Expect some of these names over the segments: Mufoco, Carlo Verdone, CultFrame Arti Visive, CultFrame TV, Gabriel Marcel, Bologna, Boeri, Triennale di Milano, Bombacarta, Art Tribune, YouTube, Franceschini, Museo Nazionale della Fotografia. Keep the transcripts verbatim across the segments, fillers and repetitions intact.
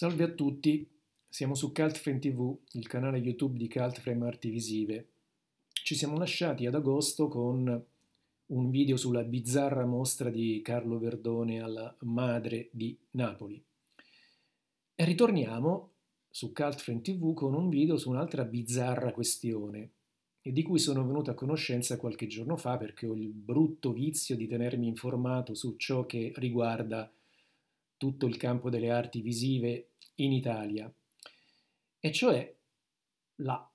Salve a tutti, siamo su CultFrame tivù, il canale YouTube di CultFrame Arti Visive. Ci siamo lasciati ad agosto con un video sulla bizzarra mostra di Carlo Verdone alla Madre di Napoli. E ritorniamo su CultFrame tivù con un video su un'altra bizzarra questione, e di cui sono venuto a conoscenza qualche giorno fa perché ho il brutto vizio di tenermi informato su ciò che riguarda tutto il campo delle arti visive in Italia, e cioè la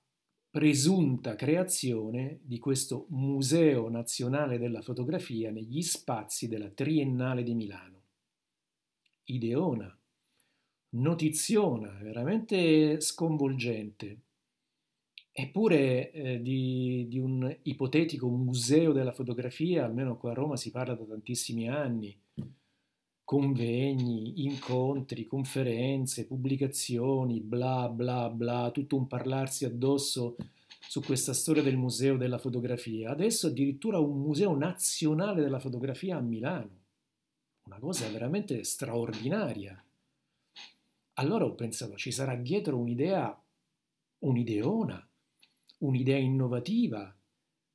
presunta creazione di questo Museo Nazionale della Fotografia negli spazi della Triennale di Milano. Ideona, notiziona, veramente sconvolgente, eppure eh, di, di un ipotetico museo della fotografia, almeno qua a Roma si parla da tantissimi anni, convegni, incontri, conferenze, pubblicazioni, bla bla bla, tutto un parlarsi addosso su questa storia del museo della fotografia. Adesso addirittura un museo nazionale della fotografia a Milano, una cosa veramente straordinaria. Allora ho pensato, ci sarà dietro un'idea, un'ideona, un'idea innovativa,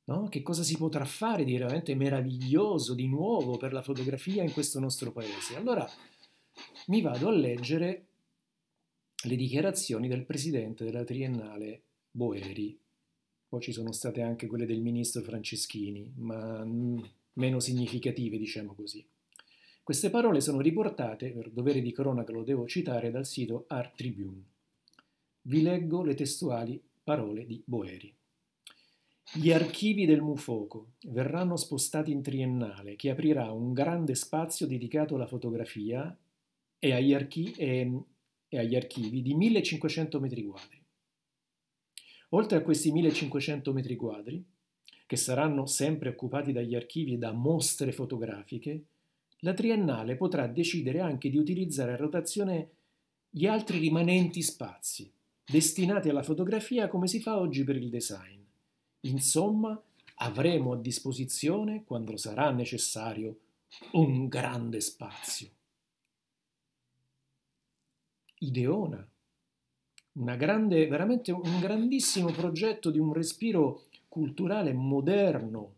no? Che cosa si potrà fare di veramente meraviglioso, di nuovo, per la fotografia in questo nostro paese? Allora mi vado a leggere le dichiarazioni del presidente della Triennale, Boeri. Poi ci sono state anche quelle del ministro Franceschini, ma meno significative, diciamo così. Queste parole sono riportate, per dovere di cronaca lo devo citare, dal sito Art Tribune. Vi leggo le testuali parole di Boeri. Gli archivi del Mufoco verranno spostati in Triennale, che aprirà un grande spazio dedicato alla fotografia e agli, archi e, e agli archivi di millecinquecento metri quadri. Oltre a questi millecinquecento metri quadri, che saranno sempre occupati dagli archivi e da mostre fotografiche, la Triennale potrà decidere anche di utilizzare a rotazione gli altri rimanenti spazi, destinati alla fotografia come si fa oggi per il design. Insomma, avremo a disposizione, quando sarà necessario, un grande spazio. Ideona, una grande, veramente un grandissimo progetto di un respiro culturale moderno,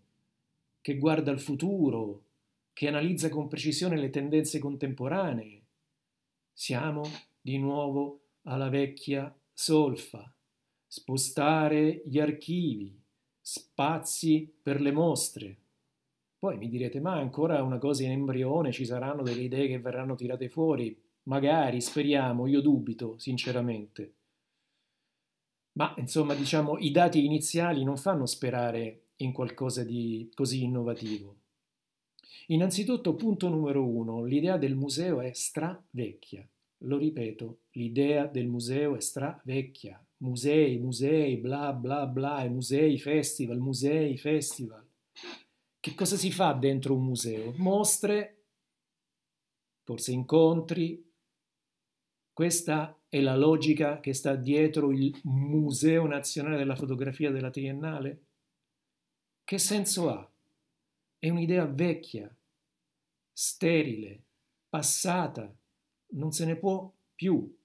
che guarda al futuro, che analizza con precisione le tendenze contemporanee. Siamo di nuovo alla vecchia solfa. Spostare gli archivi, spazi per le mostre. Poi mi direte, ma ancora una cosa in embrione, ci saranno delle idee che verranno tirate fuori, magari, speriamo, io dubito sinceramente, ma insomma, diciamo, i dati iniziali non fanno sperare in qualcosa di così innovativo. Innanzitutto, punto numero uno, l'idea del museo è stravecchia. Lo ripeto, l'idea del museo è stravecchia. Musei, musei, bla bla bla, musei, festival, musei, festival. Che cosa si fa dentro un museo? Mostre, forse incontri. Questa è la logica che sta dietro il Museo Nazionale della Fotografia della Triennale? Che senso ha? È un'idea vecchia, sterile, passata, non se ne può più.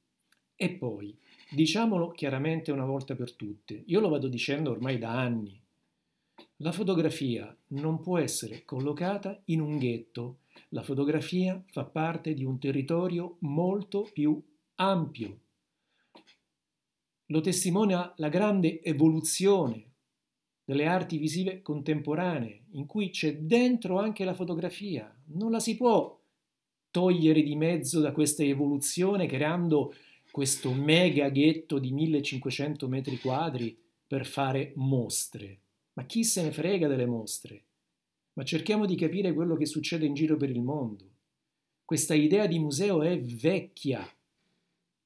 E poi, diciamolo chiaramente una volta per tutte, io lo vado dicendo ormai da anni, la fotografia non può essere collocata in un ghetto, la fotografia fa parte di un territorio molto più ampio. Lo testimonia la grande evoluzione delle arti visive contemporanee, in cui c'è dentro anche la fotografia, non la si può togliere di mezzo da questa evoluzione creando questo mega ghetto di millecinquecento metri quadri per fare mostre. Ma chi se ne frega delle mostre? Ma cerchiamo di capire quello che succede in giro per il mondo. Questa idea di museo è vecchia,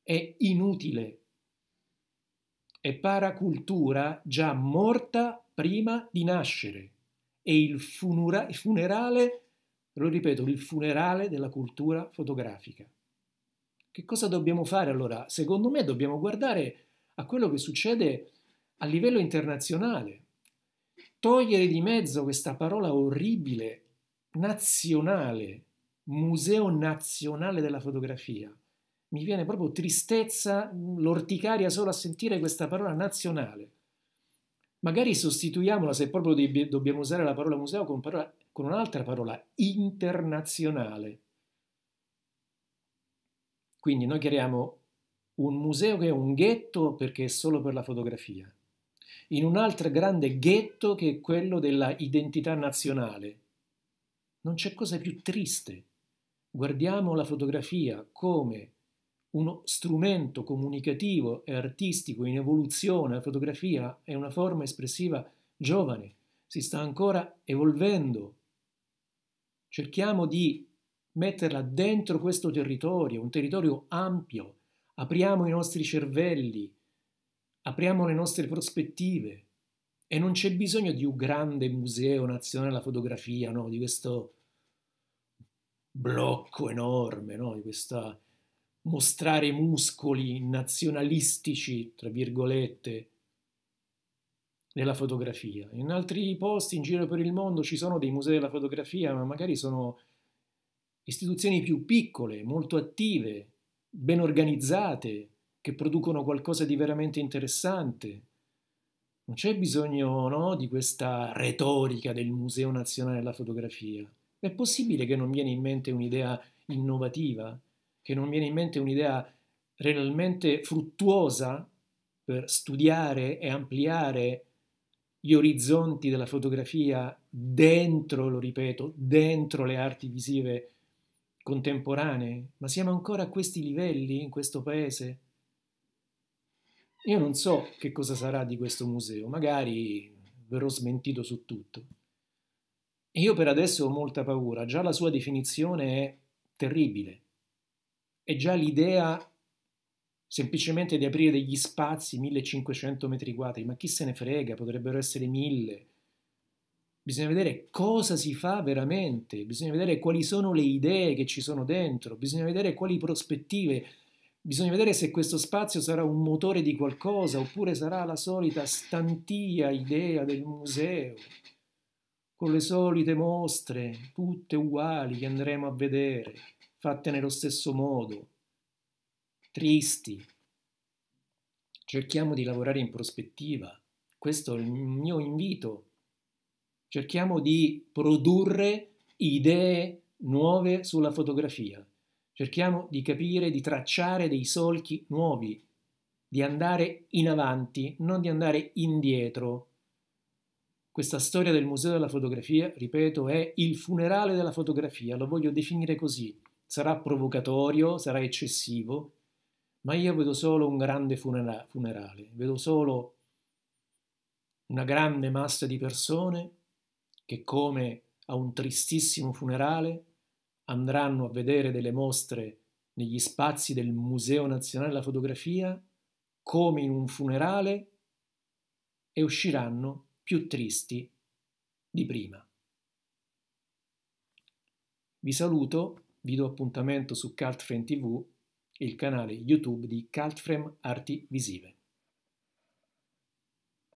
è inutile, è paracultura già morta prima di nascere. E il funerale, lo ripeto, il funerale della cultura fotografica. Che cosa dobbiamo fare allora? Secondo me dobbiamo guardare a quello che succede a livello internazionale. Togliere di mezzo questa parola orribile, nazionale, Museo Nazionale della Fotografia, mi viene proprio tristezza, l'orticaria solo a sentire questa parola nazionale. Magari sostituiamola, se proprio dobbiamo usare la parola museo, con, parola, con un'altra parola, internazionale. Quindi noi creiamo un museo che è un ghetto perché è solo per la fotografia, in un altro grande ghetto che è quello della identità nazionale. Non c'è cosa più triste. Guardiamo la fotografia come uno strumento comunicativo e artistico in evoluzione. La fotografia è una forma espressiva giovane, si sta ancora evolvendo. Cerchiamo di metterla dentro questo territorio, un territorio ampio. Apriamo i nostri cervelli, apriamo le nostre prospettive, e non c'è bisogno di un grande museo nazionale della fotografia, no? Di questo blocco enorme, no? Di questa mostrare i muscoli nazionalistici, tra virgolette, della fotografia. In altri posti, in giro per il mondo, ci sono dei musei della fotografia, ma magari sono istituzioni più piccole, molto attive, ben organizzate, che producono qualcosa di veramente interessante. Non c'è bisogno, no, di questa retorica del Museo Nazionale della Fotografia. È possibile che non viene in mente un'idea innovativa? Che non viene in mente un'idea realmente fruttuosa per studiare e ampliare gli orizzonti della fotografia dentro, lo ripeto, dentro le arti visive contemporanee? Ma siamo ancora a questi livelli in questo paese? Io non so che cosa sarà di questo museo, magari verrò smentito su tutto. Io per adesso ho molta paura, già la sua definizione è terribile. E già l'idea semplicemente di aprire degli spazi, millecinquecento metri quadri, ma chi se ne frega, potrebbero essere mille. Bisogna vedere cosa si fa veramente, bisogna vedere quali sono le idee che ci sono dentro, bisogna vedere quali prospettive, bisogna vedere se questo spazio sarà un motore di qualcosa oppure sarà la solita stantia idea del museo, con le solite mostre, tutte uguali, che andremo a vedere, fatte nello stesso modo, tristi. Cerchiamo di lavorare in prospettiva, questo è il mio invito. Cerchiamo di produrre idee nuove sulla fotografia. Cerchiamo di capire, di tracciare dei solchi nuovi, di andare in avanti, non di andare indietro. Questa storia del Museo della Fotografia, ripeto, è il funerale della fotografia, lo voglio definire così. Sarà provocatorio, sarà eccessivo, ma io vedo solo un grande funera- funerale, vedo solo una grande massa di persone che, come a un tristissimo funerale, andranno a vedere delle mostre negli spazi del Museo Nazionale della Fotografia, come in un funerale, e usciranno più tristi di prima. Vi saluto, vi do appuntamento su CultFrame tivù, il canale YouTube di CultFrame Arti Visive.